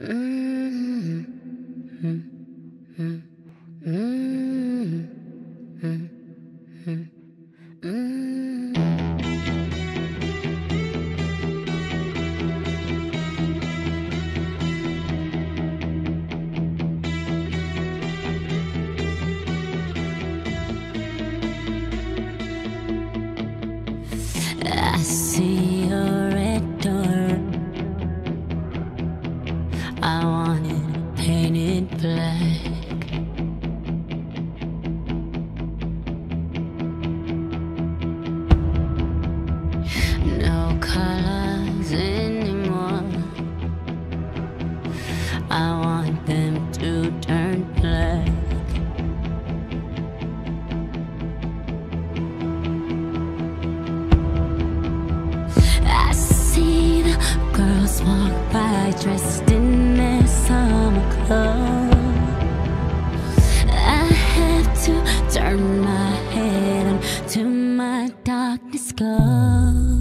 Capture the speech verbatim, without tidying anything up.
I see your red door. I want it painted black. No colors anymore. I want them to turn black. Girls walk by dressed in their summer clothes. I have to turn my head until my darkness glows.